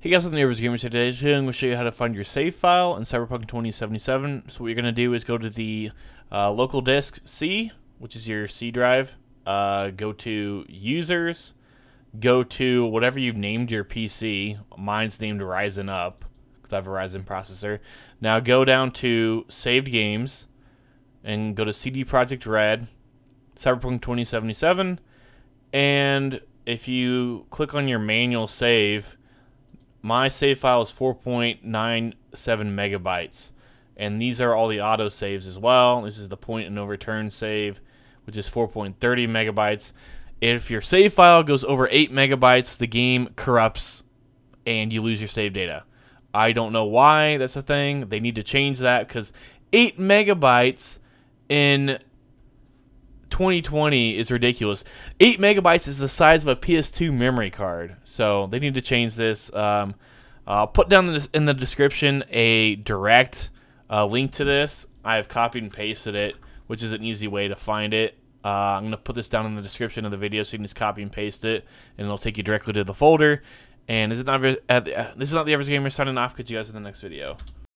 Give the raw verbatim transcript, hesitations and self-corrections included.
Hey guys, I'm NotTheAverageGamerz today. Today I'm going to show you how to find your save file in Cyberpunk twenty seventy-seven. So what you're going to do is go to the uh, local disk C, which is your C drive. Uh, go to users, go to whatever you've named your P C. Mine's named Ryzen up because I have a Ryzen processor. Now go down to saved games and go to C D Projekt Red, Cyberpunk twenty seventy-seven, and if you click on your manual save, my save file is four point nine seven megabytes, and these are all the auto saves as well. This is the point and no return save, which is four point three zero megabytes. If your save file goes over eight megabytes, the game corrupts and you lose your save data. I don't know why that's a thing. They need to change that, because eight megabytes in twenty twenty is ridiculous. Eight megabytes is the size of a P S two memory card, so they need to change this. Um, I'll put down in the description a direct uh, link to this. I have copied and pasted it, which is an easy way to find it. Uh, I'm going to put this down in the description of the video, so you can just copy and paste it, and it'll take you directly to the folder. And this is not, uh, this is not the Average Gamer signing off. Catch you guys in the next video.